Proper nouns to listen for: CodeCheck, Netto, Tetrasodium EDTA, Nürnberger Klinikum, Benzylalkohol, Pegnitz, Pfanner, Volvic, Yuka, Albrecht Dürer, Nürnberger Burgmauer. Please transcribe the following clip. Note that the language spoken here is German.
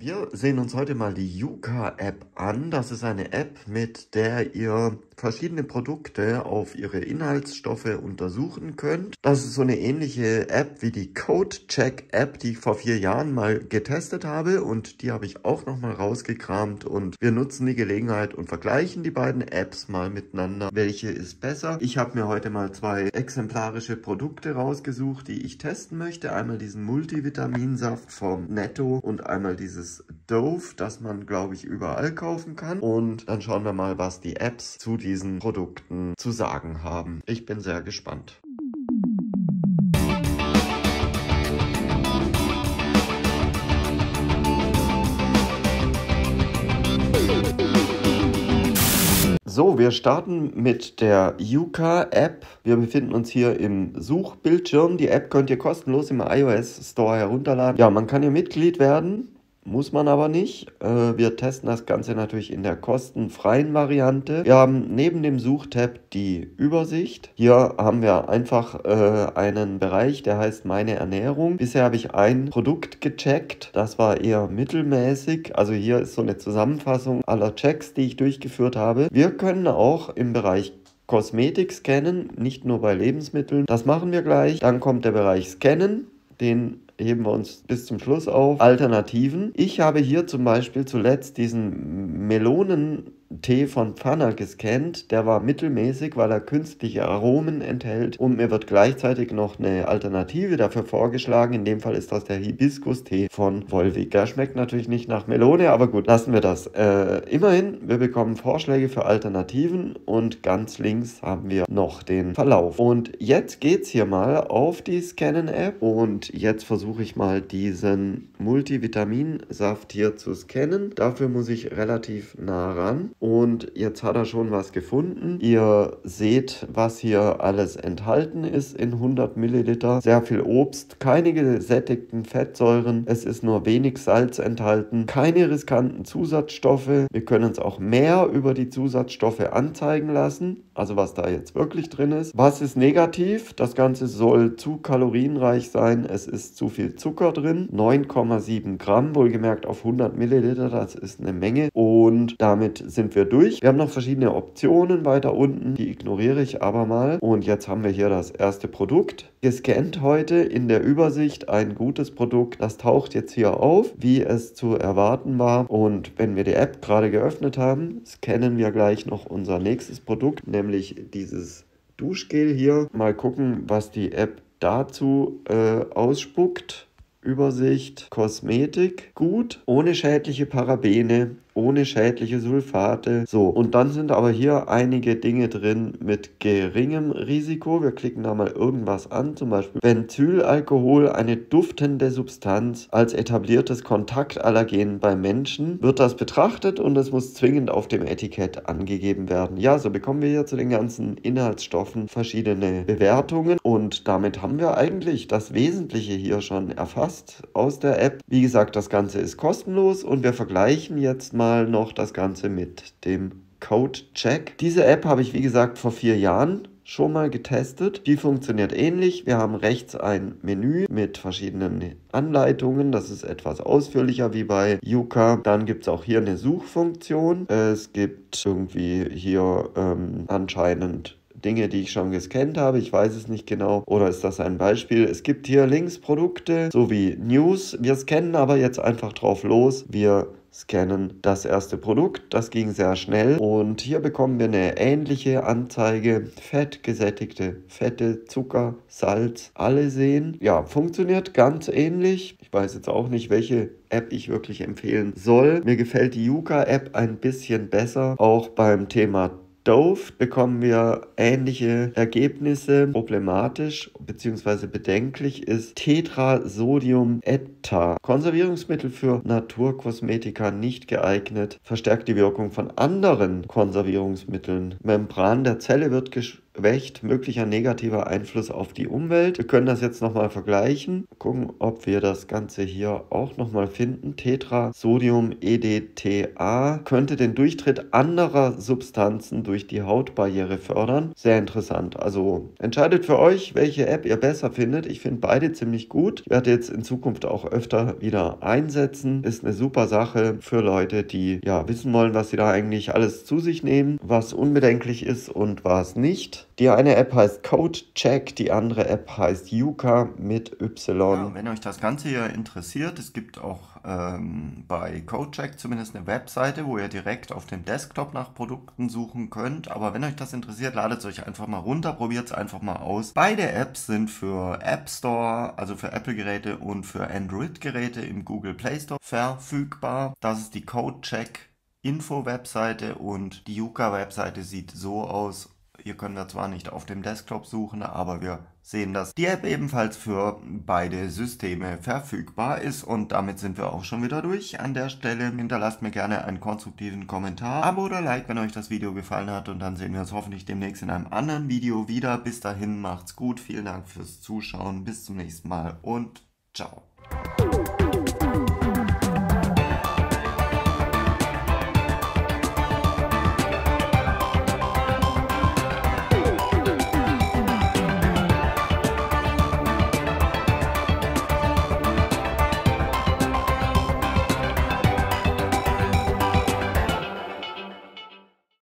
Wir sehen uns heute mal die Yuka-App an. Das ist eine App, mit der ihr verschiedene Produkte auf ihre Inhaltsstoffe untersuchen könnt. Das ist so eine ähnliche App wie die CodeCheck-App, die ich vor 4 Jahren mal getestet habe. Und die habe ich auch nochmal rausgekramt. Und wir nutzen die Gelegenheit und vergleichen die beiden Apps mal miteinander. Welche ist besser? Ich habe mir heute mal 2 exemplarische Produkte rausgesucht, die ich testen möchte. Einmal diesen Multivitaminsaft vom Netto und einmal dieses Dove, das man, glaube ich, überall kaufen kann. Und dann schauen wir mal, was die Apps zu diesen Produkten zu sagen haben. Ich bin sehr gespannt. So, wir starten mit der Yuka-App. Wir befinden uns hier im Suchbildschirm. Die App könnt ihr kostenlos im iOS-Store herunterladen. Ja, man kann hier Mitglied werden. Muss man aber nicht. Wir testen das Ganze natürlich in der kostenfreien Variante. Wir haben neben dem Suchtab die Übersicht. Hier haben wir einfach einen Bereich, der heißt Meine Ernährung. Bisher habe ich ein Produkt gecheckt. Das war eher mittelmäßig. Also hier ist so eine Zusammenfassung aller Checks, die ich durchgeführt habe. Wir können auch im Bereich Kosmetik scannen, nicht nur bei Lebensmitteln. Das machen wir gleich. Dann kommt der Bereich Scannen. Den heben wir uns bis zum Schluss auf. Alternativen. Ich habe hier zum Beispiel zuletzt diesen Melonentee von Pfanner gescannt. Der war mittelmäßig, weil er künstliche Aromen enthält. Und mir wird gleichzeitig noch eine Alternative dafür vorgeschlagen. In dem Fall ist das der Hibiskus-Tee von Volvic. Der schmeckt natürlich nicht nach Melone, aber gut, lassen wir das. Immerhin, wir bekommen Vorschläge für Alternativen. Und ganz links haben wir noch den Verlauf. Und jetzt geht's hier mal auf die Scannen-App. Und jetzt versuche ich mal diesen Multivitaminsaft hier zu scannen. Dafür muss ich relativ nah ran. Und jetzt hat er schon was gefunden. Ihr seht, was hier alles enthalten ist in 100 Milliliter. Sehr viel Obst, keine gesättigten Fettsäuren. Es ist nur wenig Salz enthalten. Keine riskanten Zusatzstoffe. Wir können uns auch mehr über die Zusatzstoffe anzeigen lassen. Also was da jetzt wirklich drin ist. Was ist negativ? Das Ganze soll zu kalorienreich sein. Es ist zu viel Zucker drin. 9,7 Gramm, wohlgemerkt auf 100 Milliliter. Das ist eine Menge. Und damit sind wir durch. Wir haben noch verschiedene Optionen weiter unten. Die ignoriere ich aber mal. Und jetzt haben wir hier das erste Produkt gescannt heute in der Übersicht. Ein gutes Produkt. Das taucht jetzt hier auf, wie es zu erwarten war. Und wenn wir die App gerade geöffnet haben, scannen wir gleich noch unser nächstes Produkt, nämlich dieses Duschgel hier. Mal gucken, was die App dazu ausspuckt. Übersicht, Kosmetik, gut, ohne schädliche Parabene, ohne schädliche Sulfate. So, und dann sind aber hier einige Dinge drin mit geringem Risiko. Wir klicken da mal irgendwas an, zum Beispiel Benzylalkohol, eine duftende Substanz als etabliertes Kontaktallergen bei Menschen. Wird das betrachtet und es muss zwingend auf dem Etikett angegeben werden. Ja, so bekommen wir hier zu den ganzen Inhaltsstoffen verschiedene Bewertungen und damit haben wir eigentlich das Wesentliche hier schon erfasst aus der App. Wie gesagt, das Ganze ist kostenlos und wir vergleichen jetzt mal noch das Ganze mit dem CodeCheck. Diese App habe ich, wie gesagt, vor 4 Jahren schon mal getestet. Die funktioniert ähnlich. Wir haben rechts ein Menü mit verschiedenen Anleitungen. Das ist etwas ausführlicher wie bei Yuka. Dann gibt es auch hier eine Suchfunktion. Es gibt irgendwie hier anscheinend Dinge, die ich schon gescannt habe, ich weiß es nicht genau. Oder ist das ein Beispiel? Es gibt hier links Produkte sowie News. Wir scannen aber jetzt einfach drauf los. Wir scannen das erste Produkt. Das ging sehr schnell. Und hier bekommen wir eine ähnliche Anzeige. Fett, gesättigte Fette, Zucker, Salz, alle sehen. Ja, funktioniert ganz ähnlich. Ich weiß jetzt auch nicht, welche App ich wirklich empfehlen soll. Mir gefällt die Yuka-App ein bisschen besser. Auch beim Thema Dove bekommen wir ähnliche Ergebnisse. Problematisch bzw. bedenklich ist Tetrasodium EDTA. Konservierungsmittel für Naturkosmetika nicht geeignet. Verstärkt die Wirkung von anderen Konservierungsmitteln. Membran der Zelle wird Recht möglicher negativer Einfluss auf die Umwelt. Wir können das jetzt nochmal vergleichen. Gucken, ob wir das Ganze hier auch nochmal finden. Tetrasodium EDTA könnte den Durchtritt anderer Substanzen durch die Hautbarriere fördern. Sehr interessant. Also entscheidet für euch, welche App ihr besser findet. Ich finde beide ziemlich gut. Ich werde jetzt in Zukunft auch öfter wieder einsetzen. Ist eine super Sache für Leute, die ja wissen wollen, was sie da eigentlich alles zu sich nehmen, was unbedenklich ist und was nicht. Die eine App heißt CodeCheck, die andere App heißt Yuka mit Y. Ja, wenn euch das Ganze hier interessiert, es gibt auch bei CodeCheck zumindest eine Webseite, wo ihr direkt auf dem Desktop nach Produkten suchen könnt. Aber wenn euch das interessiert, ladet es euch einfach mal runter, probiert es einfach mal aus. Beide Apps sind für App Store, also für Apple-Geräte und für Android-Geräte im Google Play Store verfügbar. Das ist die CodeCheck Info-Webseite und die Yuka-Webseite sieht so aus. Hier können wir zwar nicht auf dem Desktop suchen, aber wir sehen, dass die App ebenfalls für beide Systeme verfügbar ist. Und damit sind wir auch schon wieder durch. An der Stelle hinterlasst mir gerne einen konstruktiven Kommentar, Abo oder Like, wenn euch das Video gefallen hat. Und dann sehen wir uns hoffentlich demnächst in einem anderen Video wieder. Bis dahin macht's gut, vielen Dank fürs Zuschauen, bis zum nächsten Mal und ciao.